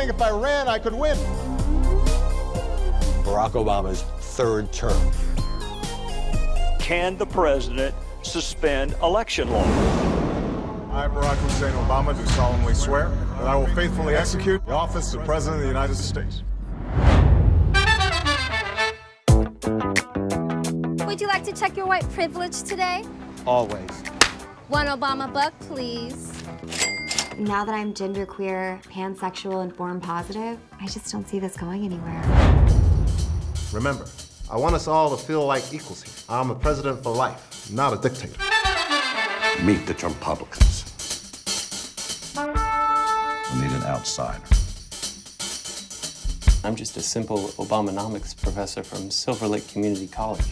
think if I ran, I could win. Barack Obama's third term. Can the president suspend election law? I, Barack Hussein Obama, do solemnly swear that I will faithfully execute the office of President of the United States. Would you like to check your white privilege today? Always. One Obama buck, please. Now that I'm genderqueer, pansexual, and form positive, I just don't see this going anywhere. Remember, I want us all to feel like equals here. I'm a president for life, not a dictator. Meet the Trump-publicans. We need an outsider. I'm just a simple Obamanomics professor from Silver Lake Community College.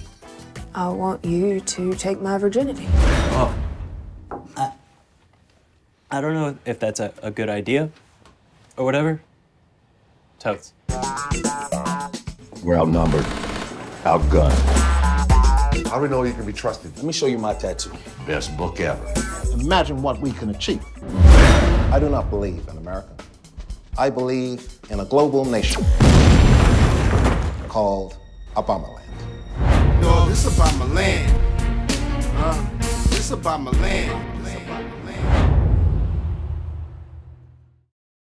I want you to take my virginity. Oh. I don't know if that's a good idea or whatever. Totes. We're outnumbered, outgunned. How do we know you can be trusted? Let me show you my tattoo. Best book ever. Imagine what we can achieve. I do not believe in America. I believe in a global nation called Obamaland. No, this is Obamaland. This is Obamaland.